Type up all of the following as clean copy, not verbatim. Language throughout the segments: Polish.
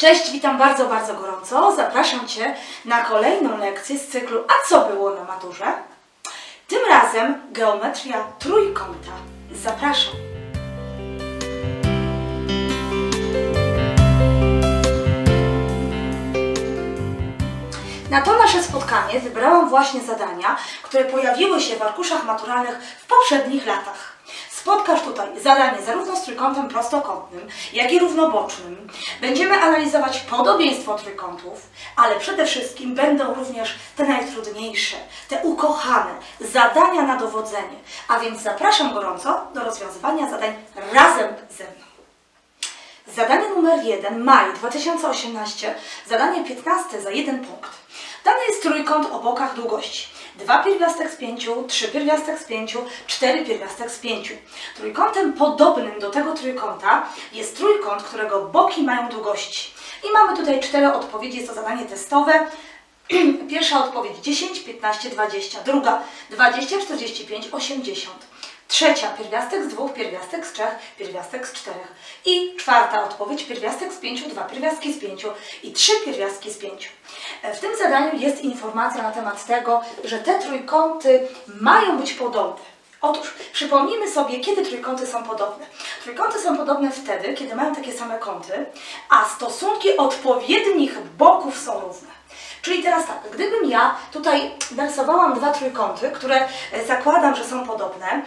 Cześć, witam bardzo, bardzo gorąco. Zapraszam Cię na kolejną lekcję z cyklu A co było na maturze? Tym razem geometria trójkąta. Zapraszam. Na to nasze spotkanie wybrałam właśnie zadania, które pojawiły się w arkuszach maturalnych w poprzednich latach. Spotkasz tutaj zadanie zarówno z trójkątem prostokątnym, jak i równobocznym. Będziemy analizować podobieństwo trójkątów, ale przede wszystkim będą również te najtrudniejsze, te ukochane zadania na dowodzenie. A więc zapraszam gorąco do rozwiązywania zadań razem ze mną. Zadanie numer 1, maj 2018, zadanie 15 za 1 punkt. Dany jest trójkąt o bokach długości. 2 pierwiastek z 5, 3 pierwiastek z 5, 4 pierwiastek z 5. Trójkątem podobnym do tego trójkąta jest trójkąt, którego boki mają długości. I mamy tutaj 4 odpowiedzi, jest to zadanie testowe. Pierwsza odpowiedź 10, 15, 20, druga 20, 45, 80. Trzecia pierwiastek z 2, pierwiastek z 3, pierwiastek z 4. I czwarta odpowiedź pierwiastek z 5, 2 pierwiastki z 5 i 3 pierwiastki z 5. W tym zadaniu jest informacja na temat tego, że te trójkąty mają być podobne. Otóż przypomnijmy sobie, kiedy trójkąty są podobne. Trójkąty są podobne wtedy, kiedy mają takie same kąty, a stosunki odpowiednich boków są równe. Czyli teraz tak, gdybym ja tutaj narysowałam dwa trójkąty, które zakładam, że są podobne.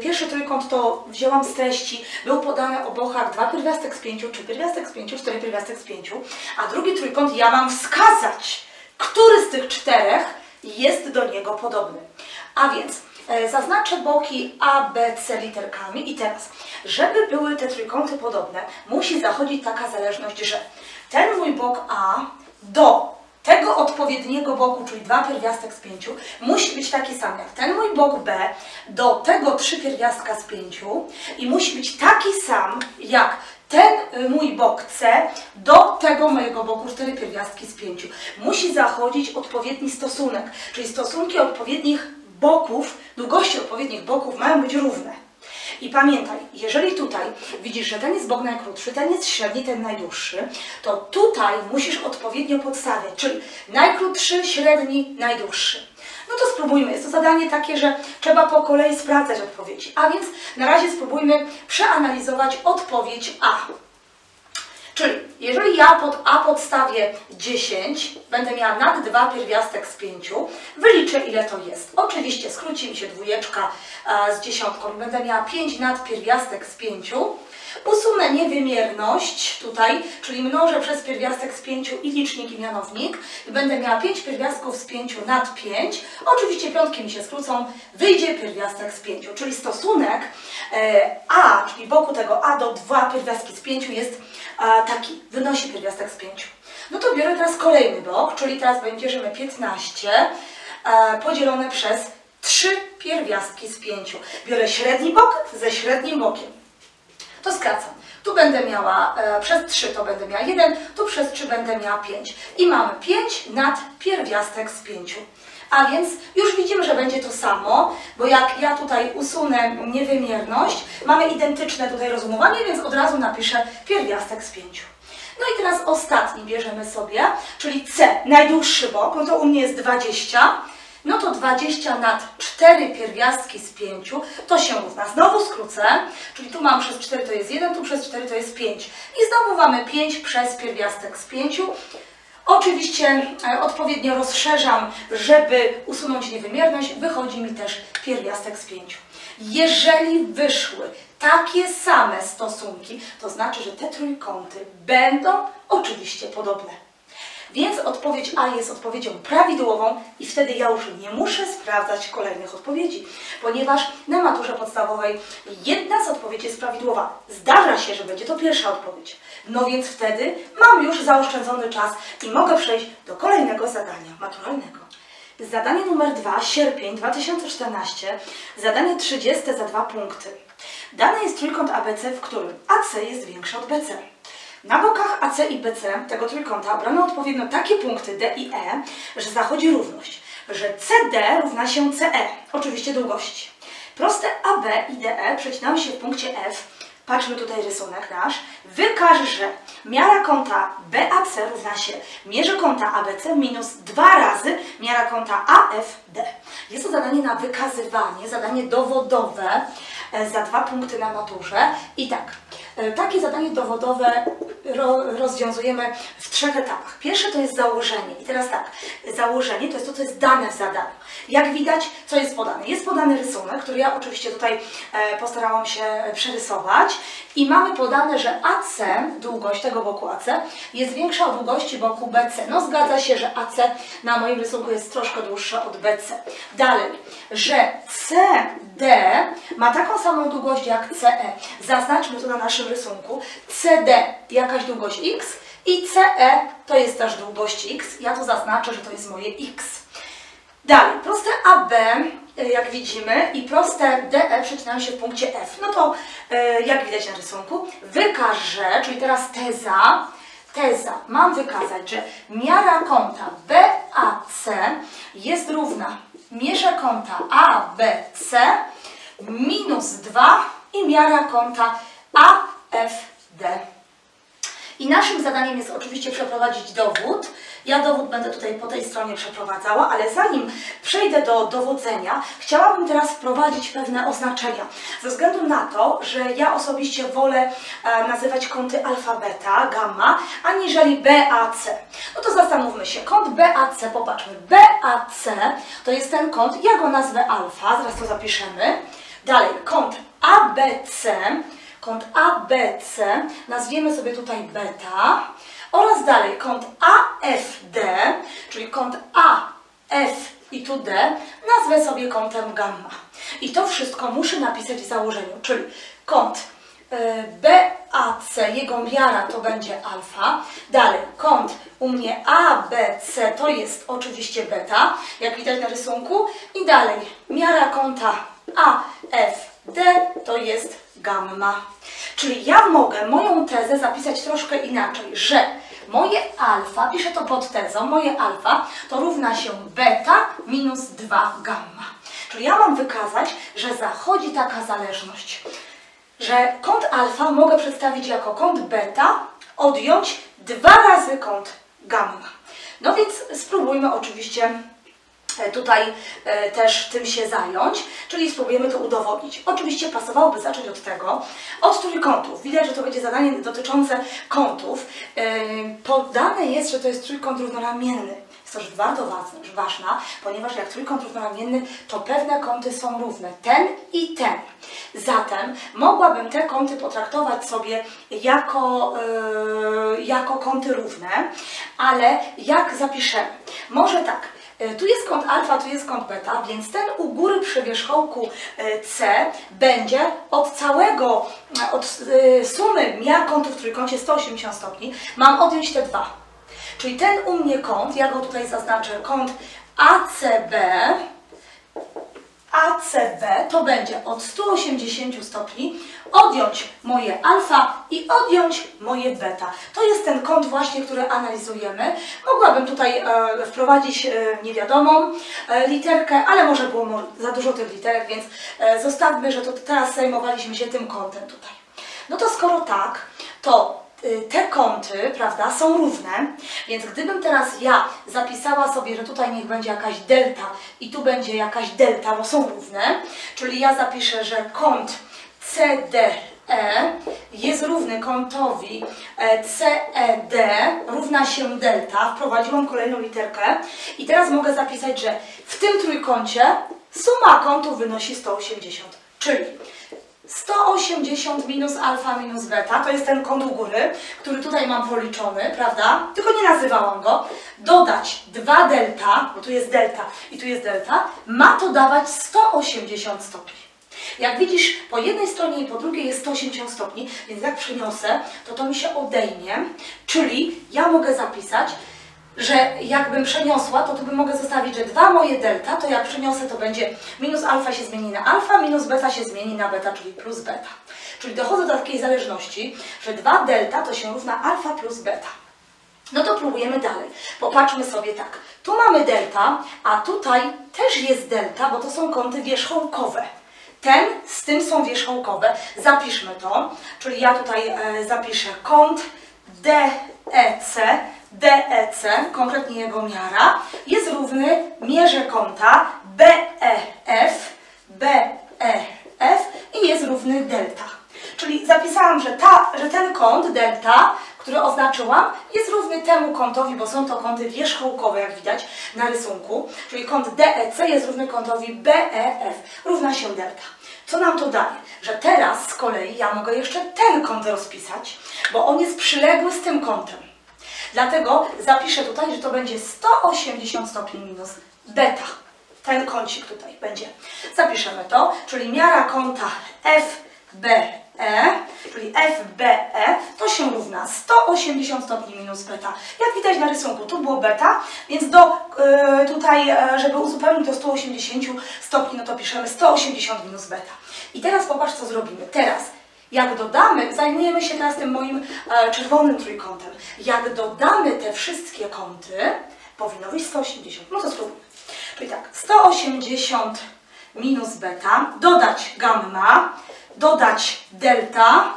Pierwszy trójkąt to wzięłam z treści, był podany o bokach 2 pierwiastek z 5, 3 pierwiastek z 5, 4 pierwiastek z 5, a drugi trójkąt ja mam wskazać, który z tych czterech jest do niego podobny. A więc zaznaczę boki A, B, C literkami i teraz, żeby były te trójkąty podobne, musi zachodzić taka zależność, że ten mój bok A do tego odpowiedniego boku, czyli 2 pierwiastek z 5, musi być taki sam jak ten mój bok B, do tego 3 pierwiastka z 5 i musi być taki sam jak ten mój bok C do tego mojego boku 4 pierwiastki z 5. Musi zachodzić odpowiedni stosunek, czyli stosunki odpowiednich boków, długości odpowiednich boków mają być równe. I pamiętaj, jeżeli tutaj widzisz, że ten jest bok najkrótszy, ten jest średni, ten najdłuższy, to tutaj musisz odpowiednio podstawiać, czyli najkrótszy, średni, najdłuższy. No to spróbujmy. Jest to zadanie takie, że trzeba po kolei sprawdzać odpowiedzi. A więc na razie spróbujmy przeanalizować odpowiedź A. Czyli jeżeli ja pod A podstawię 10, będę miała nad 2 pierwiastek z 5, wyliczę ile to jest. Oczywiście skróci mi się dwójeczka z dziesiątką, będę miała 5 nad pierwiastek z 5. Usunę niewymierność tutaj, czyli mnożę przez pierwiastek z 5 i licznik i mianownik. I będę miała 5 pierwiastków z 5 nad 5. Oczywiście piątki mi się skrócą, wyjdzie pierwiastek z 5. Czyli stosunek A, czyli boku tego A do 2 pierwiastki z 5 jest taki, wynosi pierwiastek z 5. No to biorę teraz kolejny bok, czyli teraz będziemy 15 podzielone przez 3 pierwiastki z 5. Biorę średni bok ze średnim bokiem. To skracam. Tu będę miała przez 3 to będę miała 1, tu przez 3 będę miała 5. I mamy 5 nad pierwiastek z 5. A więc już widzimy, że będzie to samo, bo jak ja tutaj usunę niewymierność, mamy identyczne tutaj rozumowanie, więc od razu napiszę pierwiastek z 5. No i teraz ostatni bierzemy sobie, czyli C, najdłuższy bok, no to u mnie jest 20. No to 20 nad 4 pierwiastki z 5, to się równa. Znowu skrócę, czyli tu mam przez 4 to jest 1, tu przez 4 to jest 5. I znowu mamy 5 przez pierwiastek z 5. Oczywiście odpowiednio rozszerzam, żeby usunąć niewymierność, wychodzi mi też pierwiastek z 5. Jeżeli wyszły takie same stosunki, to znaczy, że te trójkąty będą oczywiście podobne. Więc odpowiedź A jest odpowiedzią prawidłową i wtedy ja już nie muszę sprawdzać kolejnych odpowiedzi, ponieważ na maturze podstawowej jedna z odpowiedzi jest prawidłowa. Zdarza się, że będzie to pierwsza odpowiedź. No więc wtedy mam już zaoszczędzony czas i mogę przejść do kolejnego zadania maturalnego. Zadanie numer 2, sierpień 2014, zadanie 30 za 2 punkty. Dany jest trójkąt ABC, w którym AC jest większe od BC. Na bokach AC i BC tego trójkąta brano odpowiednio takie punkty D i E, że zachodzi równość, że CD równa się CE, oczywiście długości. Proste AB i DE przecinają się w punkcie F, Patrzmy tutaj rysunek nasz. Wykaż, że miara kąta BAC równa się mierze kąta ABC minus 2 razy miara kąta AFD. Jest to zadanie na wykazywanie, zadanie dowodowe za 2 punkty na maturze. I tak, takie zadanie dowodowe rozwiązujemy w 3 etapach. Pierwsze to jest założenie. I teraz tak, założenie to jest to, co jest dane w zadaniu. Jak widać, co jest podane? Jest podany rysunek, który ja oczywiście tutaj postarałam się przerysować. I mamy podane, że AC, długość tego boku AC, jest większa od długości boku BC. No zgadza się, że AC na moim rysunku jest troszkę dłuższa od BC. Dalej, że CD ma taką samą długość jak CE. Zaznaczmy to na naszym rysunku. CD jakaś długość X i CE to jest też długość X. Ja to zaznaczę, że to jest moje X. Dalej, proste AB, jak widzimy, i proste DE przecinają się w punkcie F. No to, jak widać na rysunku, wykażę, czyli teraz teza, mam wykazać, że miara kąta BAC jest równa mierze kąta ABC minus 2 i miara kąta AFD. I naszym zadaniem jest oczywiście przeprowadzić dowód. Ja dowód będę tutaj po tej stronie przeprowadzała, ale zanim przejdę do dowodzenia, chciałabym teraz wprowadzić pewne oznaczenia. Ze względu na to, że ja osobiście wolę nazywać kąty alfabeta, gamma, aniżeli BAC. No to zastanówmy się, kąt BAC, popatrzmy, BAC to jest ten kąt, ja go nazwę alfa, zaraz to zapiszemy. Dalej, kąt ABC. Kąt ABC nazwiemy sobie tutaj beta oraz dalej kąt AFD, czyli kąt A, F i tu D nazwę sobie kątem gamma. I to wszystko muszę napisać w założeniu, czyli kąt BAC, jego miara to będzie alfa, dalej kąt u mnie ABC to jest oczywiście beta, jak widać na rysunku, i dalej miara kąta AFD to jest gamma. Czyli ja mogę moją tezę zapisać troszkę inaczej, że moje alfa, piszę to pod tezą, moje alfa to równa się beta minus 2 gamma. Czyli ja mam wykazać, że zachodzi taka zależność, że kąt alfa mogę przedstawić jako kąt beta, odjąć 2 razy kąt gamma. No więc spróbujmy oczywiście tutaj też tym się zająć, czyli spróbujemy to udowodnić. Oczywiście pasowałoby zacząć od tego, od trójkątów. Widać, że to będzie zadanie dotyczące kątów. Podane jest, że to jest trójkąt równoramienny. Jest to rzecz bardzo ważna, ponieważ jak trójkąt równoramienny, to pewne kąty są równe. Ten i ten. Zatem mogłabym te kąty potraktować sobie jako kąty równe, ale jak zapiszemy? Może tak. Tu jest kąt alfa, tu jest kąt beta, więc ten u góry przy wierzchołku C będzie od sumy miar kątów w trójkącie 180 stopni, mam odjąć te 2. Czyli ten u mnie kąt, ja go tutaj zaznaczę, kąt ACB to będzie od 180 stopni odjąć moje alfa i odjąć moje beta. To jest ten kąt właśnie, który analizujemy. Mogłabym tutaj wprowadzić niewiadomą literkę, ale może było za dużo tych literek, więc zostawmy, że to teraz zajmowaliśmy się tym kątem tutaj. No to skoro tak, to te kąty, prawda, są równe, więc gdybym teraz ja zapisała sobie, że tutaj niech będzie jakaś delta i tu będzie jakaś delta, bo są równe, czyli ja zapiszę, że kąt CDE jest równy kątowi CED, równa się delta, wprowadziłam kolejną literkę i teraz mogę zapisać, że w tym trójkącie suma kątów wynosi 180, czyli 180 minus alfa minus beta, to jest ten kąt u góry, który tutaj mam policzony, prawda? Tylko nie nazywałam go. Dodać 2 delta, bo tu jest delta i tu jest delta, ma to dawać 180 stopni. Jak widzisz, po jednej stronie i po drugiej jest 180 stopni, więc jak przeniosę, to to mi się odejmie, czyli ja mogę zapisać, że jakbym przeniosła, to tu bym mogę zostawić, że 2 moje delta, to jak przeniosę, to będzie minus alfa się zmieni na alfa, minus beta się zmieni na beta, czyli plus beta. Czyli dochodzę do takiej zależności, że 2 delta to się równa alfa plus beta. No to próbujemy dalej. Popatrzmy sobie tak. Tu mamy delta, a tutaj też jest delta, bo to są kąty wierzchołkowe. Ten z tym są wierzchołkowe. Zapiszmy to, czyli ja tutaj zapiszę kąt DEC, DEC, konkretnie jego miara, jest równy mierze kąta BEF, BEF i jest równy delta. Czyli zapisałam, że ten kąt delta, który oznaczyłam, jest równy temu kątowi, bo są to kąty wierzchołkowe, jak widać na rysunku. Czyli kąt DEC jest równy kątowi BEF, równa się delta. Co nam to daje? Że teraz z kolei ja mogę jeszcze ten kąt rozpisać, bo on jest przyległy z tym kątem. Dlatego zapiszę tutaj, że to będzie 180 stopni minus beta. Ten kącik tutaj będzie. Zapiszemy to, czyli miara kąta FBE, czyli FBE, to się równa 180 stopni minus beta. Jak widać na rysunku, tu było beta, więc tutaj, żeby uzupełnić do 180 stopni, no to piszemy 180 minus beta. I teraz popatrz, co zrobimy. Teraz, jak dodamy, zajmujemy się teraz tym moim czerwonym trójkątem. Jak dodamy te wszystkie kąty, powinno być 180. No to spróbujmy. Czyli tak, 180 minus beta, dodać gamma, dodać delta,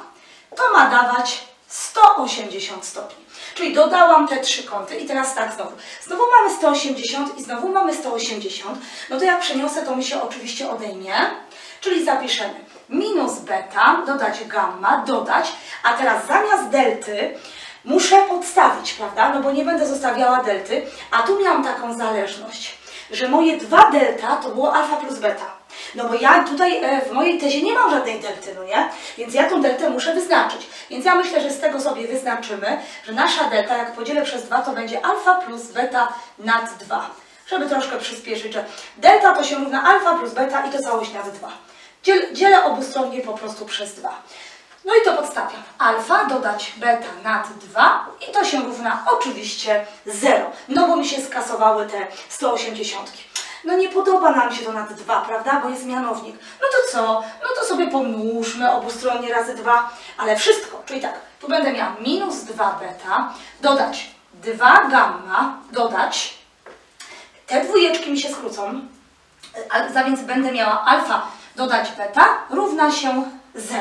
to ma dawać 180 stopni. Czyli dodałam te trzy kąty i teraz tak znowu. Znowu mamy 180 i znowu mamy 180. No to jak przeniosę, to mi się oczywiście odejmie. Czyli zapiszemy minus beta, dodać gamma, dodać, a teraz zamiast delty muszę podstawić, prawda? No bo nie będę zostawiała delty, a tu miałam taką zależność, że moje dwa delta to było alfa plus beta. No bo ja tutaj w mojej tezie nie mam żadnej delty, no nie? Więc ja tą deltę muszę wyznaczyć. Więc ja myślę, że z tego sobie wyznaczymy, że nasza delta, jak podzielę przez 2, to będzie alfa plus beta nad 2. Żeby troszkę przyspieszyć, że delta to się równa alfa plus beta i to całość nad 2. Dzielę obustronnie po prostu przez 2. No i to podstawiam. Alfa dodać beta nad 2 i to się równa oczywiście 0. No bo mi się skasowały te 180. No nie podoba nam się to nad 2, prawda? Bo jest mianownik. No to co? No to sobie pomnóżmy obustronnie razy 2, ale wszystko. Czyli tak, tu będę miała minus 2 beta, dodać 2 gamma, dodać. Te dwójeczki mi się skrócą, a więc będę miała alfa dodać beta równa się 0.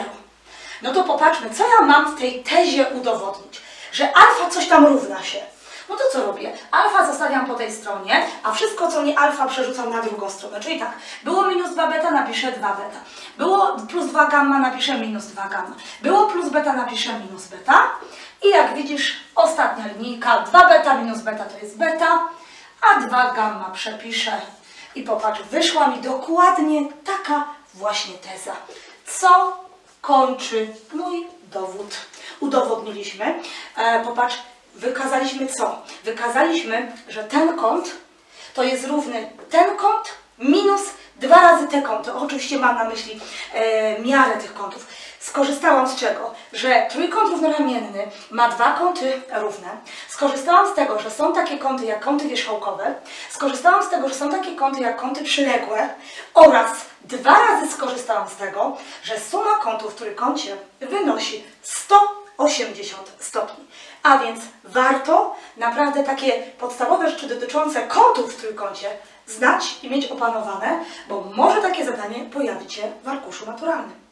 No to popatrzmy, co ja mam w tej tezie udowodnić, że alfa coś tam równa się. No to co robię? Alfa zostawiam po tej stronie, a wszystko, co nie alfa, przerzucam na drugą stronę. Czyli tak, było minus 2 beta, napiszę 2 beta. Było plus 2 gamma, napiszę minus 2 gamma. Było plus beta, napiszę minus beta. I jak widzisz, ostatnia linijka, 2 beta minus beta to jest beta, a 2 gamma przepiszę. I popatrz, wyszła mi dokładnie taka właśnie teza. Co kończy mój dowód? Udowodniliśmy. Popatrz, wykazaliśmy co? Wykazaliśmy, że ten kąt to jest równy ten kąt minus dwa razy te kąty. Oczywiście mam na myśli miarę tych kątów. Skorzystałam z czego? Że trójkąt równoramienny ma dwa kąty równe. Skorzystałam z tego, że są takie kąty jak kąty wierzchołkowe. Skorzystałam z tego, że są takie kąty jak kąty przyległe. Oraz dwa razy skorzystałam z tego, że suma kątów w trójkącie wynosi 180 stopni. A więc warto naprawdę takie podstawowe rzeczy dotyczące kątów w trójkącie znać i mieć opanowane, bo może takie zadanie pojawi się w arkuszu maturalnym.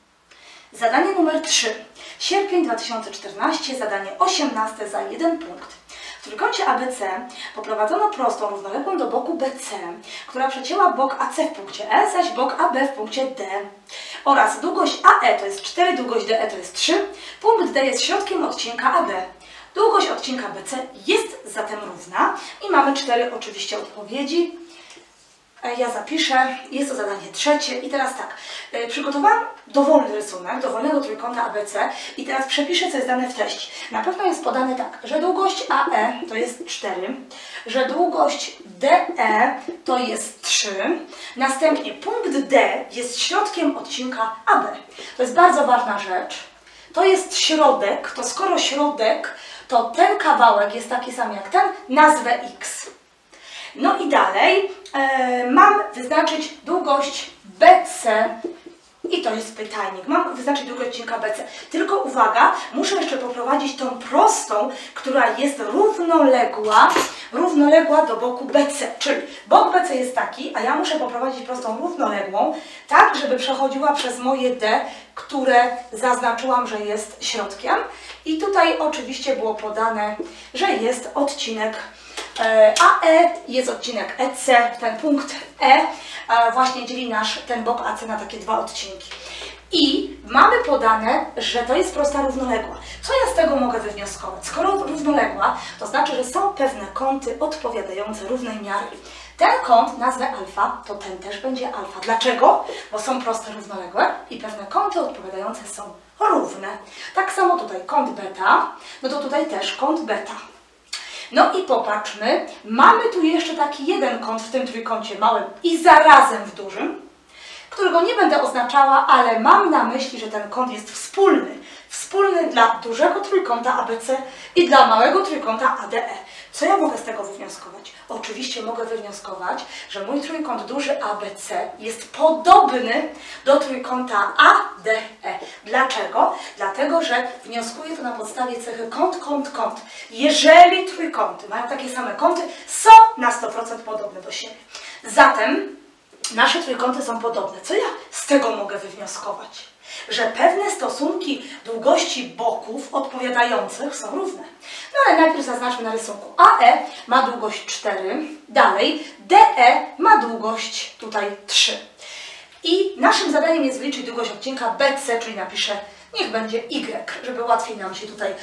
Zadanie numer 3. Sierpień 2014, zadanie 18 za 1 punkt. W trójkącie ABC poprowadzono prostą równoległą do boku BC, która przecięła bok AC w punkcie E, zaś bok AB w punkcie D. Oraz długość AE to jest 4, długość DE to jest 3, punkt D jest środkiem odcinka AB. Długość odcinka BC jest zatem równa i mamy 4 oczywiście odpowiedzi. Ja zapiszę, jest to zadanie trzecie i teraz tak, przygotowałam dowolny rysunek, dowolnego trójkąta ABC i teraz przepiszę, co jest dane w treści. Na pewno jest podane tak, że długość AE to jest 4, że długość DE to jest 3, następnie punkt D jest środkiem odcinka AB. To jest bardzo ważna rzecz, to jest środek, to skoro środek, to ten kawałek jest taki sam jak ten, nazwę X. No i dalej mam wyznaczyć długość BC I to jest pytajnik. Mam wyznaczyć drugi odcinek ABC. Tylko uwaga, muszę jeszcze poprowadzić tą prostą, która jest równoległa do boku BC. Czyli bok BC jest taki, a ja muszę poprowadzić prostą równoległą, tak żeby przechodziła przez moje D, które zaznaczyłam, że jest środkiem. I tutaj oczywiście było podane, że jest odcinek AE, jest odcinek EC, ten punkt E właśnie dzieli nasz ten bok AC na takie dwa odcinki. I mamy podane, że to jest prosta równoległa. Co ja z tego mogę wywnioskować? Skoro równoległa, to znaczy, że są pewne kąty odpowiadające równej miary. Ten kąt nazwę alfa, to ten też będzie alfa. Dlaczego? Bo są proste równoległe i pewne kąty odpowiadające są równe. Tak samo tutaj kąt beta, no to tutaj też kąt beta. No i popatrzmy, mamy tu jeszcze taki jeden kąt w tym trójkącie małym i zarazem w dużym, którego nie będę oznaczała, ale mam na myśli, że ten kąt jest wspólny. Wspólny dla dużego trójkąta ABC i dla małego trójkąta ADE. Co ja mogę z tego wywnioskować? Oczywiście mogę wywnioskować, że mój trójkąt duży ABC jest podobny do trójkąta ADE. Dlaczego? Dlatego, że wnioskuję to na podstawie cechy kąt, kąt, kąt. Jeżeli trójkąty mają takie same kąty, są na 100% podobne do siebie. Zatem nasze trójkąty są podobne. Co ja z tego mogę wywnioskować? Że pewne stosunki długości boków odpowiadających są równe. No ale najpierw zaznaczmy na rysunku. AE ma długość 4, dalej DE ma długość tutaj 3. I naszym zadaniem jest wyliczyć długość odcinka BC, czyli napiszę, niech będzie Y, żeby łatwiej nam się tutaj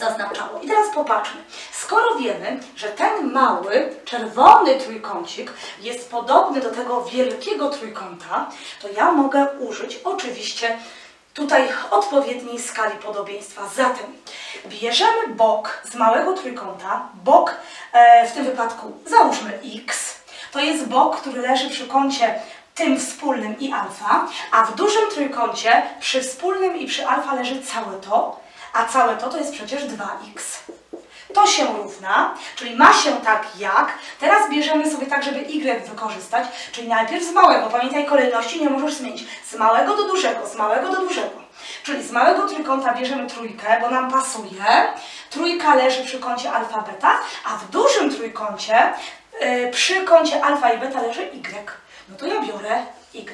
zaznaczało. I teraz popatrzmy. Skoro wiemy, że ten mały, czerwony trójkącik jest podobny do tego wielkiego trójkąta, to ja mogę użyć oczywiście tutaj odpowiedniej skali podobieństwa. Zatem bierzemy bok z małego trójkąta, bok w tym wypadku załóżmy X, to jest bok, który leży przy kącie tym wspólnym i alfa, a w dużym trójkącie przy wspólnym i przy alfa leży całe to, a całe to to jest przecież 2x. To się równa, czyli ma się tak jak, teraz bierzemy sobie tak, żeby y wykorzystać, czyli najpierw z małego, pamiętaj kolejności nie możesz zmienić, z małego do dużego, z małego do dużego. Czyli z małego trójkąta bierzemy trójkę, bo nam pasuje, trójka leży przy kącie alfa, beta, a w dużym trójkącie przy kącie alfa i beta leży y. No to ja biorę Y.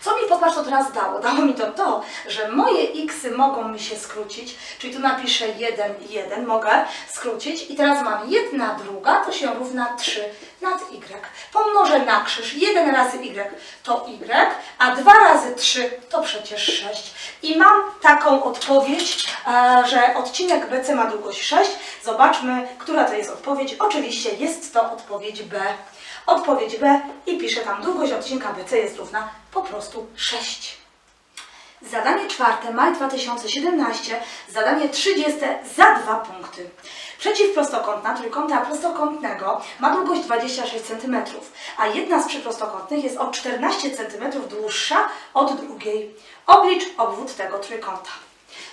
Co mi popatrz to teraz dało? Dało mi to, że moje X-y mogą mi się skrócić, czyli tu napiszę 1, 1, mogę skrócić i teraz mam 1 druga, to się równa 3 nad Y. Pomnożę na krzyż 1 razy Y to Y, a 2 razy 3 to przecież 6. I mam taką odpowiedź, że odcinek BC ma długość 6. Zobaczmy, która to jest odpowiedź. Oczywiście jest to odpowiedź B. Odpowiedź B i piszę tam długość odcinka BC jest równa po prostu 6. Zadanie czwarte, maj 2017, zadanie 30 za 2 punkty. Przeciwprostokątna trójkąta prostokątnego ma długość 26 cm, a jedna z przyprostokątnych jest o 14 cm dłuższa od drugiej. Oblicz obwód tego trójkąta.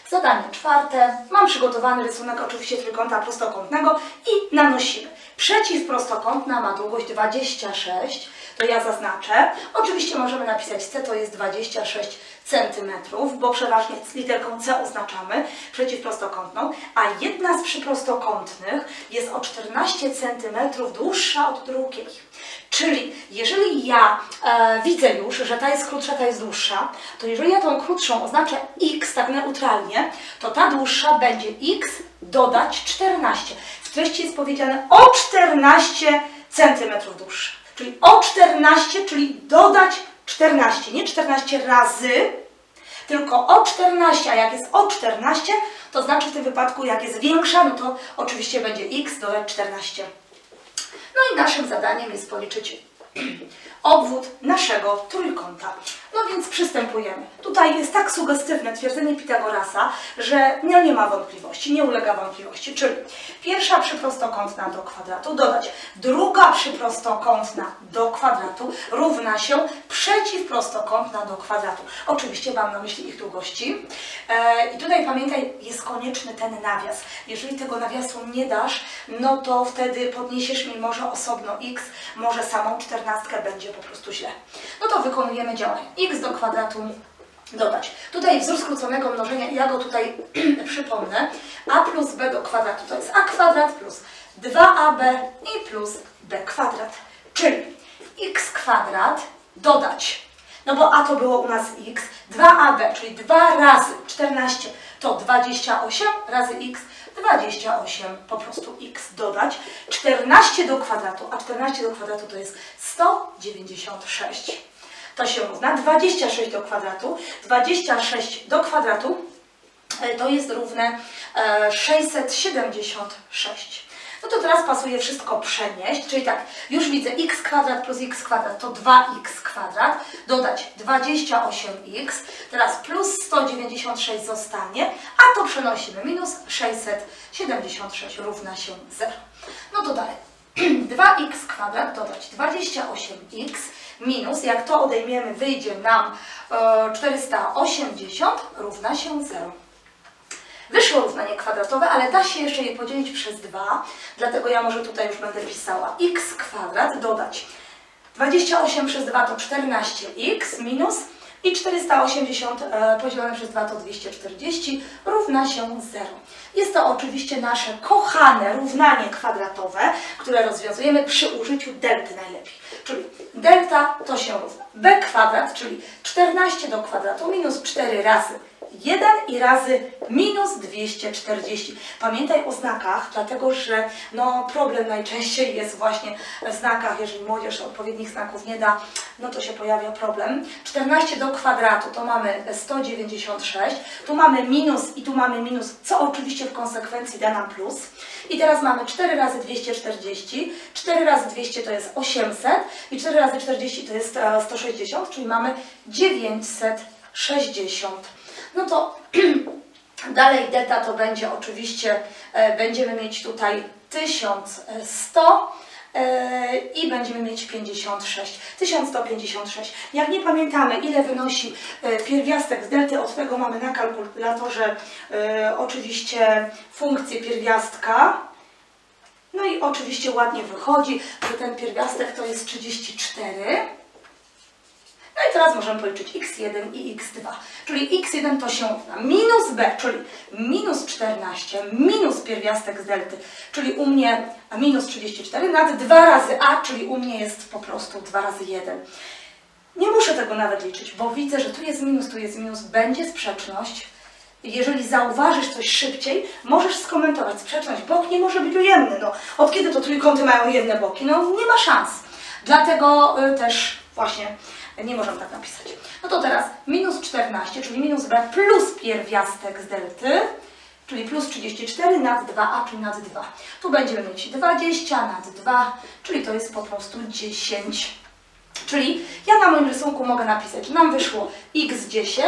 Zadanie czwarte. Mam przygotowany rysunek oczywiście trójkąta prostokątnego i nanosimy. Przeciwprostokątna ma długość 26, to ja zaznaczę. Oczywiście możemy napisać C, to jest 26 cm, bo przeważnie z literką C oznaczamy przeciwprostokątną, a jedna z przyprostokątnych jest o 14 cm dłuższa od drugiej. Czyli jeżeli ja widzę już, że ta jest krótsza, ta jest dłuższa, to jeżeli ja tą krótszą oznaczę X tak neutralnie, to ta dłuższa będzie X dodać 14. W treści jest powiedziane o 14 cm dłuższa. Czyli o 14, czyli dodać 14. Nie 14 razy, tylko o 14. A jak jest o 14, to znaczy w tym wypadku jak jest większa, no to oczywiście będzie X dodać 14. No i naszym zadaniem jest policzyć obwód naszego trójkąta. No więc przystępujemy. Tutaj jest tak sugestywne twierdzenie Pitagorasa, że nie ma wątpliwości, nie ulega wątpliwości. Czyli pierwsza przyprostokątna do kwadratu dodać druga przyprostokątna do kwadratu równa się przeciwprostokątna do kwadratu. Oczywiście mam na myśli ich długości. I tutaj pamiętaj, jest konieczny ten nawias. Jeżeli tego nawiasu nie dasz, no to wtedy podniesiesz mi może osobno x, może samą 14, będzie po prostu źle. No to wykonujemy działanie. x do kwadratu dodać. Tutaj wzór skróconego mnożenia, ja go tutaj przypomnę, a plus b do kwadratu to jest a kwadrat plus 2ab i plus b kwadrat, czyli x kwadrat dodać, no bo a to było u nas x, 2ab, czyli 2 razy 14 to 28 razy x, 28 po prostu x dodać, 14 do kwadratu, a 14 do kwadratu to jest 196. To się równa 26 do kwadratu, 26 do kwadratu to jest równe 676. No to teraz pasuje wszystko przenieść, czyli tak, już widzę x kwadrat plus x kwadrat to 2x kwadrat, dodać 28x, teraz plus 196 zostanie, a to przenosimy, minus 676 równa się 0. No to dalej, 2x kwadrat dodać 28x minus, jak to odejmiemy, wyjdzie nam 480 równa się 0. Wyszło równanie kwadratowe, ale da się jeszcze je podzielić przez 2, dlatego ja może tutaj już będę pisała x kwadrat dodać 28 przez 2 to 14x minus i 480 podzielone przez 2 to 240 równa się 0. Jest to oczywiście nasze kochane równanie kwadratowe, które rozwiązujemy przy użyciu delty najlepiej. Czyli delta to się równa b kwadrat, czyli 14 do kwadratu minus 4 razy 1 i razy minus 240. Pamiętaj o znakach, dlatego że no, problem najczęściej jest właśnie w znakach. Jeżeli młodzież odpowiednich znaków nie da, no to się pojawia problem. 14 do kwadratu to mamy 196, tu mamy minus i tu mamy minus, co oczywiście w konsekwencji da nam plus. I teraz mamy 4 razy 240, 4 razy 200 to jest 800 i 4 razy 40 to jest 160, czyli mamy 960. No to dalej delta to będzie oczywiście, będziemy mieć tutaj 1100 i będziemy mieć 56. 1156. Jak nie pamiętamy, ile wynosi pierwiastek z delty, od tego mamy na kalkulatorze oczywiście funkcję pierwiastka. No i oczywiście ładnie wychodzi, że ten pierwiastek to jest 34. No i teraz możemy policzyć x1 i x2, czyli x1 to się równa minus b, czyli minus 14, minus pierwiastek z delty, czyli u mnie minus 34 nad 2 razy a, czyli u mnie jest po prostu 2 razy 1. Nie muszę tego nawet liczyć, bo widzę, że tu jest minus, będzie sprzeczność. Jeżeli zauważysz coś szybciej, możesz skomentować sprzeczność, bok nie może być ujemny, no od kiedy to trójkąty mają jedne boki, no nie ma szans. Dlatego też właśnie nie możemy tak napisać. No to teraz minus 14, czyli minus b plus pierwiastek z delty, czyli plus 34 nad 2a, czyli nad 2. Tu będziemy mieć 20 nad 2, czyli to jest po prostu 10. Czyli ja na moim rysunku mogę napisać, że nam wyszło x10,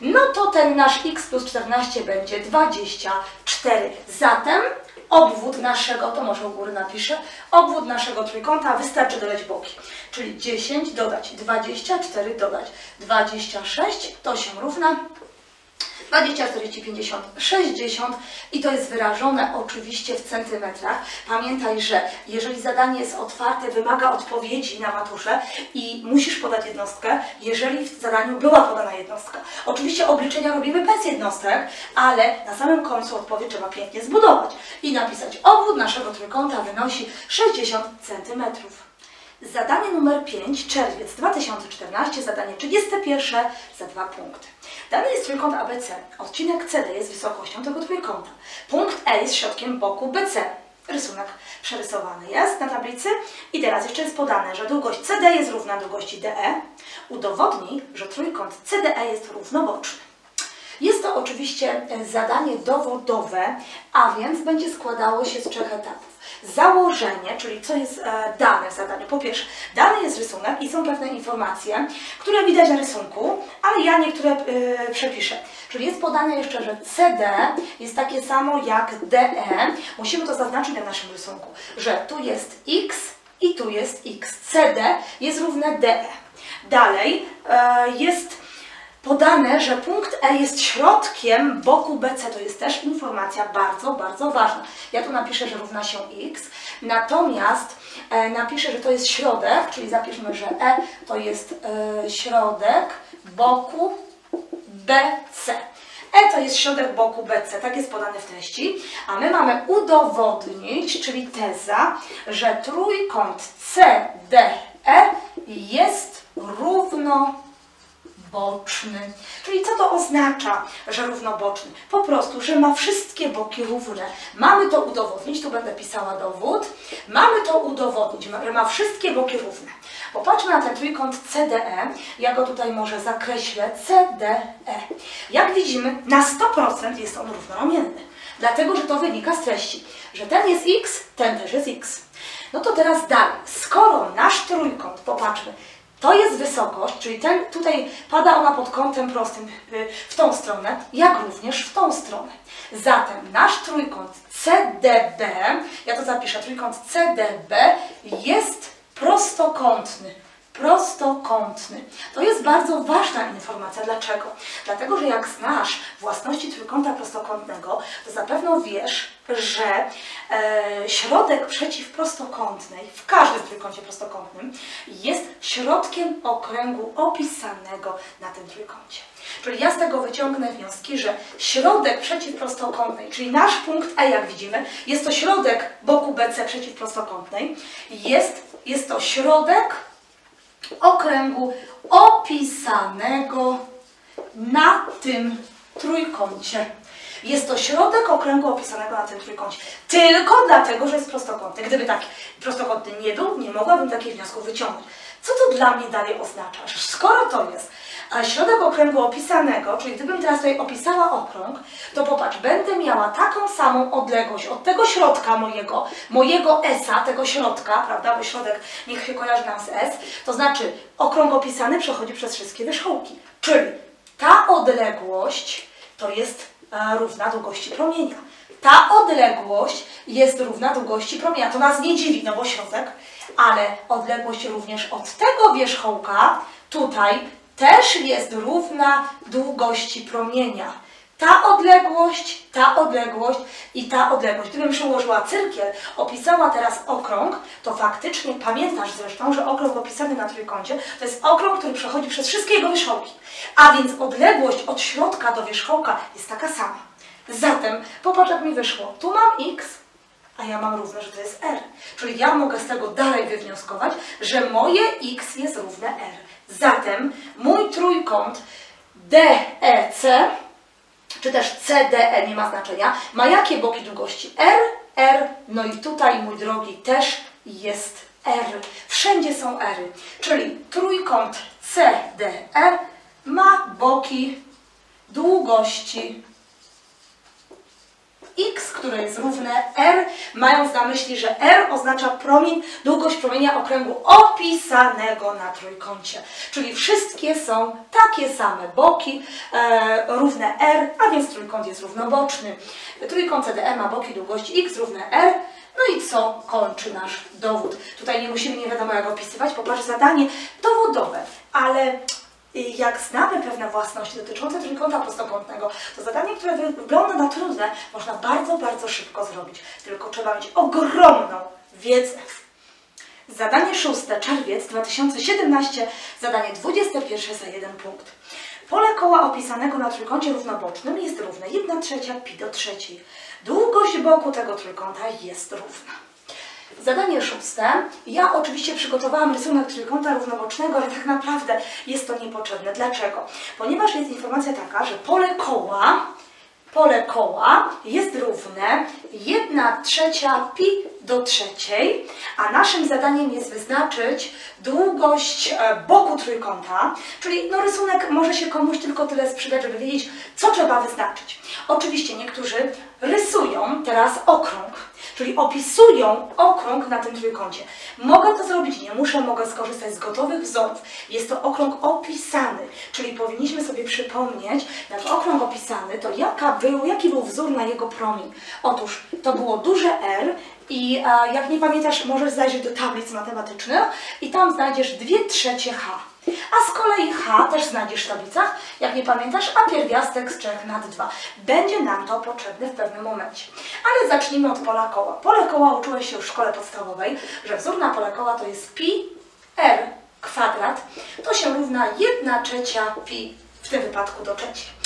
no to ten nasz x plus 14 będzie 24. Zatem obwód naszego, to może u góry napiszę, obwód naszego trójkąta wystarczy dodać boki. Czyli 10 dodać 24 dodać 26, to się równa 20, 40, 50, 60 i to jest wyrażone oczywiście w centymetrach. Pamiętaj, że jeżeli zadanie jest otwarte, wymaga odpowiedzi na maturze i musisz podać jednostkę, jeżeli w zadaniu była podana jednostka. Oczywiście obliczenia robimy bez jednostek, ale na samym końcu odpowiedź trzeba pięknie zbudować i napisać obwód naszego trójkąta wynosi 60 cm. Zadanie numer 5, czerwiec 2014, zadanie 31 za 2 punkty. Dany jest trójkąt ABC. Odcinek CD jest wysokością tego trójkąta. Punkt E jest środkiem boku BC. Rysunek przerysowany jest na tablicy. I teraz jeszcze jest podane, że długość CD jest równa długości DE. Udowodnij, że trójkąt CDE jest równoboczny. Jest to oczywiście zadanie dowodowe, a więc będzie składało się z 3 etapów. Założenie, czyli co jest dane w zadaniu. Po pierwsze, dany jest rysunek i są pewne informacje, które widać na rysunku, ale ja niektóre przepiszę. Czyli jest podane jeszcze, że CD jest takie samo jak DE. Musimy to zaznaczyć na naszym rysunku, że tu jest X i tu jest X. CD jest równe DE. Dalej jest podane, że punkt E jest środkiem boku BC. To jest też informacja bardzo, bardzo ważna. Ja tu napiszę, że równa się X, natomiast napiszę, że to jest środek, czyli zapiszmy, że E to jest środek boku BC. E to jest środek boku BC, tak jest podane w treści, a my mamy udowodnić, czyli teza, że trójkąt CDE jest równoboczny. Czyli co to oznacza, że równoboczny? Po prostu, że ma wszystkie boki równe. Mamy to udowodnić, tu będę pisała dowód, mamy to udowodnić, że ma wszystkie boki równe. Popatrzmy na ten trójkąt CDE, ja go tutaj może zakreślę, CDE. Jak widzimy, na 100% jest on równoramienny, dlatego że to wynika z treści, że ten jest X, ten też jest X. No to teraz dalej, skoro nasz trójkąt, popatrzmy, to jest wysokość, czyli ten tutaj pada ona pod kątem prostym w tą stronę, jak również w tą stronę. Zatem nasz trójkąt CDB, ja to zapiszę, trójkąt CDB jest prostokątny. Prostokątny. To jest bardzo ważna informacja. Dlaczego? Dlatego, że jak znasz własności trójkąta prostokątnego, to zapewne wiesz, że środek przeciwprostokątnej w każdym trójkącie prostokątnym jest środkiem okręgu opisanego na tym trójkącie. Czyli ja z tego wyciągnę wnioski, że środek przeciwprostokątnej, czyli nasz punkt E, jak widzimy, jest to środek boku BC przeciwprostokątnej, jest to środek okręgu opisanego na tym trójkącie. Jest to środek okręgu opisanego na tym trójkącie. Tylko dlatego, że jest prostokątny. Gdyby taki prostokątny nie był, nie mogłabym takich wniosków wyciągnąć. Co to dla mnie dalej oznacza? Skoro to jest środek okręgu opisanego, czyli gdybym teraz tutaj opisała okrąg, to popatrz, będę miała taką samą odległość od tego środka mojego S-a, tego środka, prawda, bo środek niech się kojarzy nam z S, to znaczy okrąg opisany przechodzi przez wszystkie wierzchołki. Czyli ta odległość to jest równa długości promienia. Ta odległość jest równa długości promienia. To nas nie dziwi, no bo środek, ale odległość również od tego wierzchołka tutaj też jest równa długości promienia. Ta odległość i ta odległość. Gdybym przyłożyła cyrkiel, opisała teraz okrąg, to faktycznie pamiętasz zresztą, że okrąg opisany na trójkącie to jest okrąg, który przechodzi przez wszystkie jego wierzchołki. A więc odległość od środka do wierzchołka jest taka sama. Zatem popatrz, jak mi wyszło. Tu mam X, a ja mam równe, że to jest R. Czyli ja mogę z tego dalej wywnioskować, że moje X jest równe R. Zatem mój trójkąt DEC, czy też CDE, nie ma znaczenia, ma jakie boki długości? R, R, no i tutaj, mój drogi, też jest R. Wszędzie są R-y. Czyli trójkąt CDE ma boki długości X, które jest równe R, mając na myśli, że R oznacza promień, długość promienia okręgu opisanego na trójkącie. Czyli wszystkie są takie same boki, równe R, a więc trójkąt jest równoboczny. Trójkąt CDE ma boki długości X równe R. No i co kończy nasz dowód? Tutaj nie musimy nie wiadomo jak opisywać, popatrz, zadanie dowodowe, ale jak znamy pewne własności dotyczące trójkąta prostokątnego, to zadanie, które wygląda na trudne, można bardzo, bardzo szybko zrobić. Tylko trzeba mieć ogromną wiedzę. Zadanie 6, czerwiec 2017, zadanie 21 za 1 punkt. Pole koła opisanego na trójkącie równobocznym jest równe 1/3 pi do trzeciej. Długość boku tego trójkąta jest równa. Zadanie 6. Ja oczywiście przygotowałam rysunek trójkąta równobocznego, ale tak naprawdę jest to niepotrzebne. Dlaczego? Ponieważ jest informacja taka, że pole koła jest równe 1/3 pi do trzeciej, a naszym zadaniem jest wyznaczyć długość boku trójkąta, czyli no, rysunek może się komuś tylko tyle sprzydać, żeby wiedzieć, co trzeba wyznaczyć. Oczywiście niektórzy rysują teraz okrąg, czyli opisują okrąg na tym trójkącie. Mogę to zrobić, nie muszę, mogę skorzystać z gotowych wzorów. Jest to okrąg opisany, czyli powinniśmy sobie przypomnieć, jak okrąg opisany, to jaki był wzór na jego promień. Otóż to było duże R i jak nie pamiętasz, możesz zajrzeć do tablic matematycznych i tam znajdziesz 2/3 H. A z kolei H też znajdziesz w tablicach, jak nie pamiętasz, a pierwiastek z 3 nad 2. Będzie nam to potrzebne w pewnym momencie. Ale zacznijmy od pola koła. Pole koła uczyłeś się już w szkole podstawowej, że wzór na pole koła to jest pi r kwadrat. To się równa 1/3 pi, w tym wypadku do trzeciej.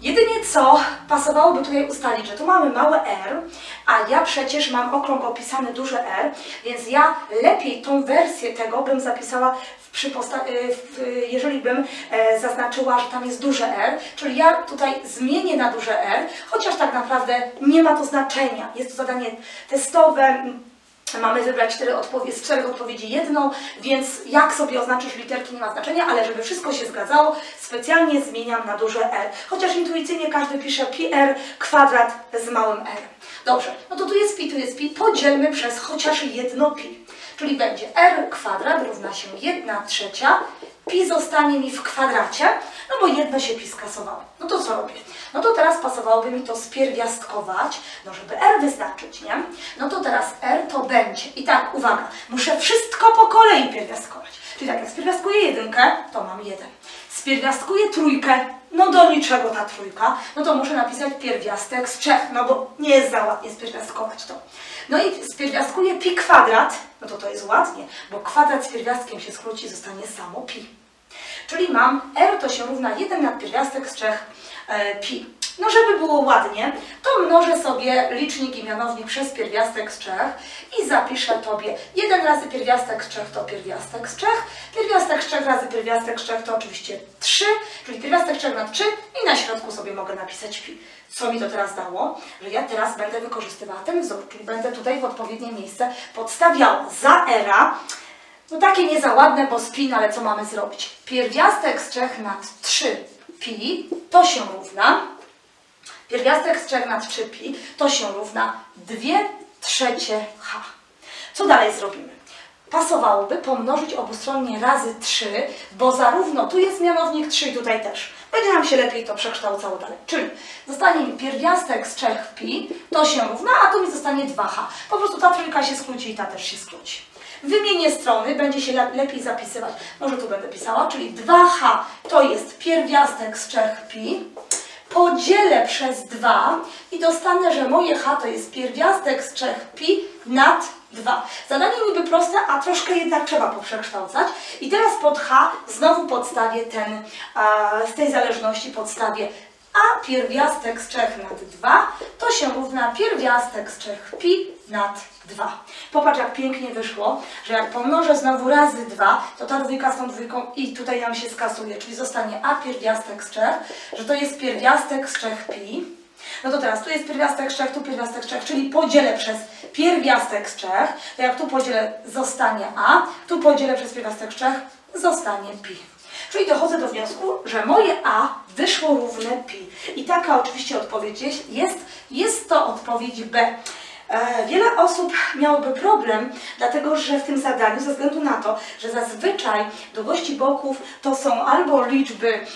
Jedynie co pasowałoby tutaj ustalić, że tu mamy małe r, a ja przecież mam okrąg opisany duże R, więc ja lepiej tą wersję tego bym zapisała, jeżeli bym zaznaczyła, że tam jest duże R, czyli ja tutaj zmienię na duże R, chociaż tak naprawdę nie ma to znaczenia. Jest to zadanie testowe. Mamy wybrać z 4 odpowiedzi jedną, więc jak sobie oznaczysz literki nie ma znaczenia, ale żeby wszystko się zgadzało, specjalnie zmieniam na duże R. Chociaż intuicyjnie każdy pisze pi r kwadrat z małym r. Dobrze, no to tu jest pi, podzielmy przez chociaż jedno pi. Czyli będzie r kwadrat równa się 1/3, pi zostanie mi w kwadracie, no bo jedno się pi skasowało. No to co robię? No to teraz pasowałoby mi to spierwiastkować, no żeby r wyznaczyć, nie? No to teraz r to będzie, i tak, uwaga, muszę wszystko po kolei pierwiastkować. Czyli tak, jak spierwiastkuję jedynkę, to mam 1. Spierwiastkuję trójkę, no do niczego ta trójka, no to muszę napisać pierwiastek z 3, no bo nie jest za ładnie spierwiastkować to. No i spierwiastkuję pi kwadrat, no to to jest ładnie, bo kwadrat z pierwiastkiem się skróci, zostanie samo pi. Czyli mam r to się równa 1/3 pi. No żeby było ładnie, to mnożę sobie licznik i mianownik przez pierwiastek z 3 i zapiszę tobie 1 razy pierwiastek z 3 to pierwiastek z 3, pierwiastek z 3 razy pierwiastek z 3 to oczywiście 3, czyli pierwiastek z 3 na 3 i na środku sobie mogę napisać pi. Co mi to teraz dało? Że ja teraz będę wykorzystywała ten wzór, czyli będę tutaj w odpowiednie miejsce podstawiała za era. No takie nie za ładne, bo z pi, ale co mamy zrobić? Pierwiastek z 3 nad 3 pi to się równa... Pierwiastek z 3 nad 3 pi to się równa 2/3 h. Co dalej zrobimy? Pasowałoby pomnożyć obustronnie razy 3, bo zarówno tu jest mianownik 3 i tutaj też. Będzie nam się lepiej to przekształcało dalej. Czyli zostanie mi pierwiastek z 3 pi, to się równa, a tu mi zostanie 2h. Po prostu ta trójka się skróci i ta też się skróci. Wymienię strony, będzie się lepiej zapisywać. Może tu będę pisała, czyli 2h to jest pierwiastek z 3 pi. Podzielę przez 2 i dostanę, że moje h to jest pierwiastek z 3 pi nad 2. Zadanie niby proste, a troszkę jednak trzeba poprzekształcać. I teraz pod h znowu podstawię z tej zależności podstawię a pierwiastek z 3 nad 2 to się równa pierwiastek z 3 pi nad 2. Popatrz jak pięknie wyszło, że jak pomnożę znowu razy 2, to ta dwójka z tą dwójką i tutaj nam się skasuje, czyli zostanie a pierwiastek z 3, że to jest pierwiastek z 3 pi. No to teraz tu jest pierwiastek z 3, tu pierwiastek z 3, czyli podzielę przez pierwiastek z 3, to jak tu podzielę zostanie a, tu podzielę przez pierwiastek z 3 zostanie pi. Czyli dochodzę do wniosku, że moje a wyszło równe pi. I taka oczywiście odpowiedź jest to odpowiedź B. Wiele osób miałoby problem, dlatego że w tym zadaniu, ze względu na to, że zazwyczaj długości boków to są albo liczby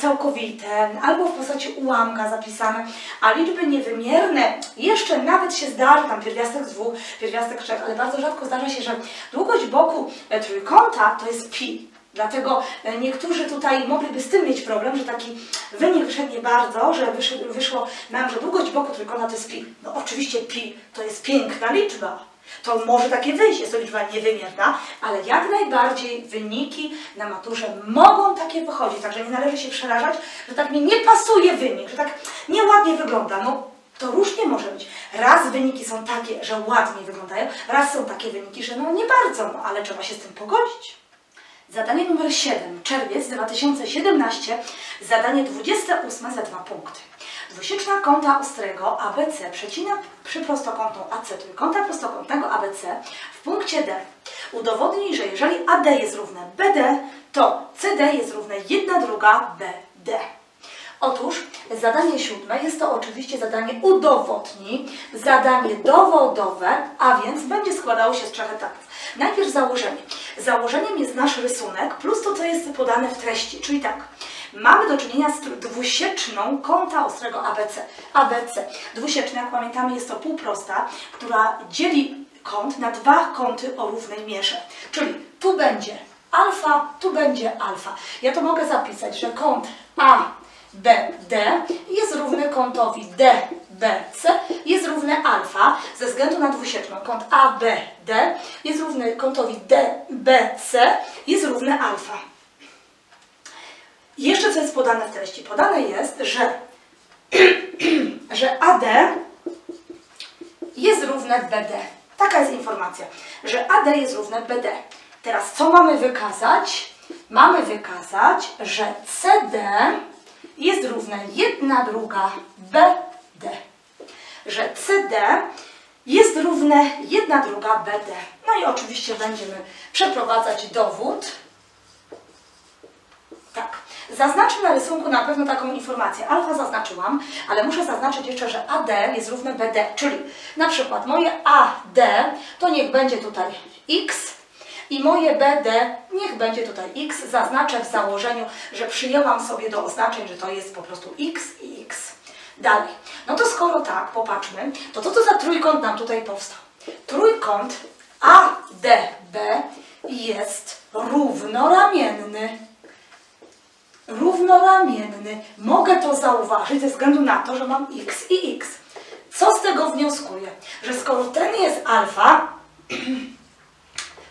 całkowite, albo w postaci ułamka zapisane, a liczby niewymierne jeszcze nawet się zdarza, tam pierwiastek z 2, pierwiastek z 3, ale bardzo rzadko zdarza się, że długość boku trójkąta to jest pi. Dlatego niektórzy tutaj mogliby z tym mieć problem, że taki wynik wyszedł nie bardzo, że wyszło nam, że długość boku trójkąta to jest pi. No oczywiście pi to jest piękna liczba. To może takie wyjść, jest to liczba niewymierna, ale jak najbardziej wyniki na maturze mogą takie wychodzić. Także nie należy się przerażać, że tak mi nie pasuje wynik, że tak nieładnie wygląda. No, to różnie może być. Raz wyniki są takie, że ładnie wyglądają, raz są takie wyniki, że no nie bardzo, no, ale trzeba się z tym pogodzić. Zadanie numer 7, czerwiec 2017, zadanie 28 za 2 punkty. Dwusieczna kąta ostrego ABC przecina przy prostokątną AC trójkąta prostokątnego ABC w punkcie D. Udowodnij, że jeżeli AD jest równe BD, to CD jest równe 1/2 BD. Otóż zadanie 7 jest to oczywiście zadanie udowodnij, zadanie dowodowe, a więc będzie składało się z 3 etapów. Najpierw założenie. Założeniem jest nasz rysunek plus to, co jest podane w treści. Czyli tak, mamy do czynienia z dwusieczną kąta ostrego ABC. Dwusieczna, jak pamiętamy, jest to półprosta, która dzieli kąt na dwa kąty o równej mierze. Czyli tu będzie alfa, tu będzie alfa. Ja to mogę zapisać, że kąt ABD jest równy kątowi DBC, jest równy alfa ze względu na dwusieczną. Kąt ABD jest równy kątowi DBC, jest równy alfa. Jeszcze co jest podane w treści? Podane jest, że AD jest równe BD. Taka jest informacja, że AD jest równe BD. Teraz co mamy wykazać? Mamy wykazać, że CD jest równe 1/2 BD. Że CD jest równe 1/2 BD. No i oczywiście będziemy przeprowadzać dowód. Tak. Zaznaczę na rysunku na pewno taką informację. Alfa zaznaczyłam, ale muszę zaznaczyć jeszcze, że AD jest równe BD. Czyli na przykład moje AD to niech będzie tutaj X i moje BD niech będzie tutaj X. Zaznaczę w założeniu, że przyjęłam sobie do oznaczeń, że to jest po prostu X i X. Dalej. No to skoro tak, popatrzmy, to co to za trójkąt nam tutaj powstał? Trójkąt ADB jest równoramienny. Równoramienny. Mogę to zauważyć ze względu na to, że mam X i X. Co z tego wnioskuję? Że skoro ten jest alfa,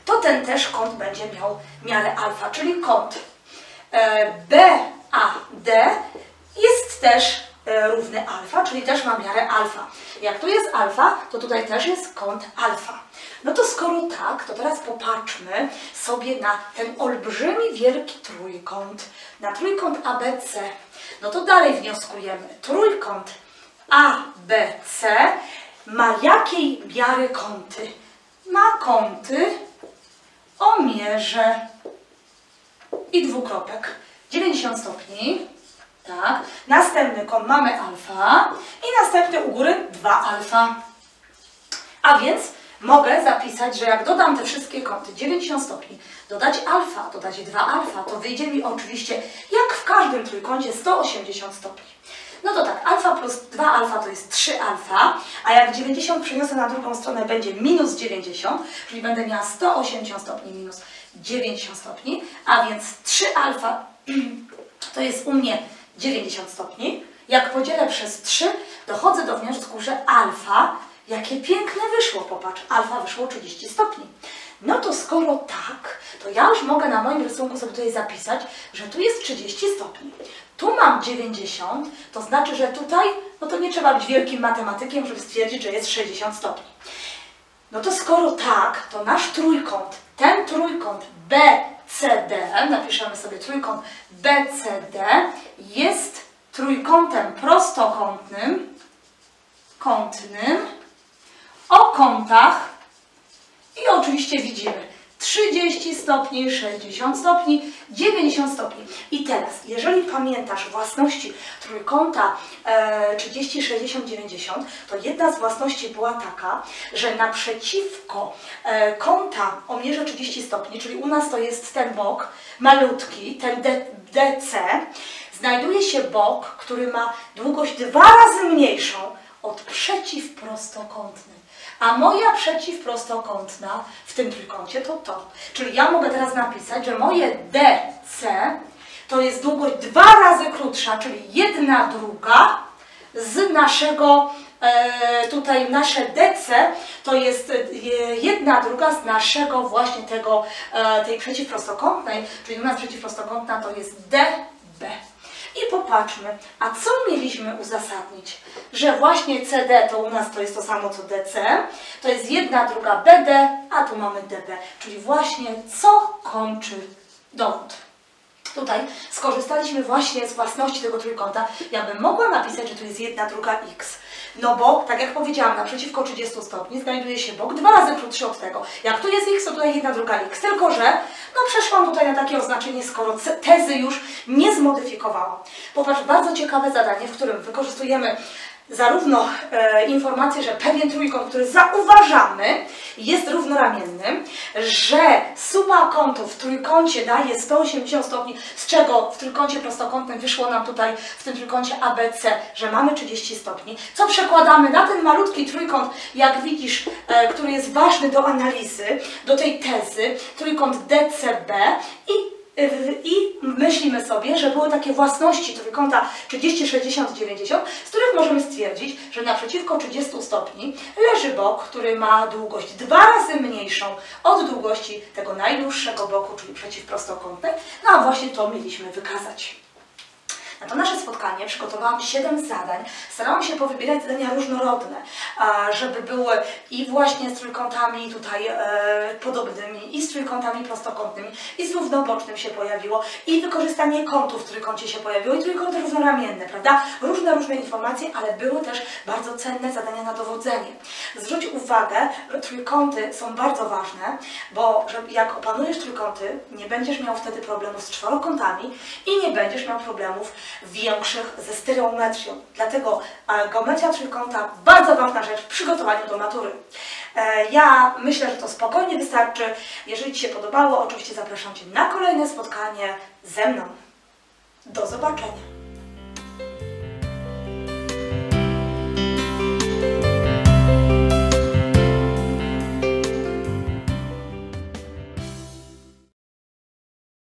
to ten też kąt będzie miał miarę alfa, czyli kąt BAD jest też równy alfa, czyli też ma miarę alfa. Jak tu jest alfa, to tutaj też jest kąt alfa. No to skoro tak, to teraz popatrzmy sobie na ten olbrzymi, wielki trójkąt, na trójkąt ABC. No to dalej wnioskujemy. Trójkąt ABC ma jakiej miary kąty? Ma kąty o mierze i dwukropek 90 stopni. Tak. Następny kąt mamy alfa i następny u góry 2 alfa. A więc mogę zapisać, że jak dodam te wszystkie kąty 90 stopni, dodać alfa, dodać 2 alfa, to wyjdzie mi oczywiście jak w każdym trójkącie 180 stopni. No to tak, alfa plus 2 alfa to jest 3 alfa, a jak 90 przeniosę na drugą stronę, będzie minus 90, czyli będę miała 180 stopni minus 90 stopni, a więc 3 alfa to jest u mnie 90 stopni. Jak podzielę przez 3, dochodzę do wniosku, że alfa, jakie piękne wyszło, popatrz, alfa wyszło 30 stopni. No to skoro tak, to ja już mogę na moim rysunku sobie tutaj zapisać, że tu jest 30 stopni. Tu mam 90, to znaczy, że tutaj, no to nie trzeba być wielkim matematykiem, żeby stwierdzić, że jest 60 stopni. No to skoro tak, to nasz trójkąt, ten trójkąt BCD, napiszemy sobie trójkąt BCD, jest trójkątem prostokątnym, kątnym, o kątach, i oczywiście widzimy 30 stopni, 60 stopni, 90 stopni. I teraz, jeżeli pamiętasz własności trójkąta 30, 60, 90, to jedna z własności była taka, że naprzeciwko kąta o mierze 30 stopni, czyli u nas to jest ten bok malutki, ten DC, znajduje się bok, który ma długość 2 razy mniejszą od przeciwprostokątnej. A moja przeciwprostokątna w tym trójkącie to to. Czyli ja mogę teraz napisać, że moje DC to jest długość 2 razy krótsza, czyli 1/2 z naszego, tutaj nasze DC to jest 1/2 z naszego właśnie tego, tej przeciwprostokątnej, czyli u nas przeciwprostokątna to jest DB. I popatrzmy, a co mieliśmy uzasadnić? Że właśnie CD to u nas to jest to samo co DC, to jest 1/2 BD, a tu mamy DB. Czyli właśnie co kończy dowód. Tutaj skorzystaliśmy właśnie z własności tego trójkąta. Ja bym mogła napisać, że tu jest 1/2 X. No bo, tak jak powiedziałam, naprzeciwko 30 stopni znajduje się bok 2 razy krótszy od tego. Jak tu jest X, to tutaj 1/2 X. Tylko że, no przeszłam tutaj na takie oznaczenie, skoro tezy już nie zmodyfikowałam. Popatrz, bardzo ciekawe zadanie, w którym wykorzystujemy zarówno informację, że pewien trójkąt, który zauważamy, jest równoramienny, że suma kątów w trójkącie daje 180 stopni, z czego w trójkącie prostokątnym wyszło nam tutaj w tym trójkącie ABC, że mamy 30 stopni, co przekładamy na ten malutki trójkąt, jak widzisz, który jest ważny do analizy, do tej tezy, trójkąt DCB i myślimy sobie, że były takie własności trójkąta 30, 60, 90, z których możemy stwierdzić, że naprzeciwko 30 stopni leży bok, który ma długość 2 razy mniejszą od długości tego najdłuższego boku, czyli przeciwprostokątnej, no a właśnie to mieliśmy wykazać. Na to nasze spotkanie przygotowałam 7 zadań. Starałam się powybierać zadania różnorodne, żeby były i właśnie z trójkątami tutaj podobnymi, i z trójkątami prostokątnymi, i z równobocznym się pojawiło, i wykorzystanie kątów w trójkącie się pojawiło, i trójkąty równoramienne, prawda? Różne informacje, ale były też bardzo cenne zadania na dowodzenie. Zwróć uwagę, trójkąty są bardzo ważne, bo jak opanujesz trójkąty, nie będziesz miał wtedy problemów z czworokątami i nie będziesz miał problemów większych ze stereometrią. Dlatego geometria trójkąta bardzo ważna rzecz w przygotowaniu do matury. Ja myślę, że to spokojnie wystarczy. Jeżeli Ci się podobało, oczywiście zapraszam Cię na kolejne spotkanie ze mną. Do zobaczenia!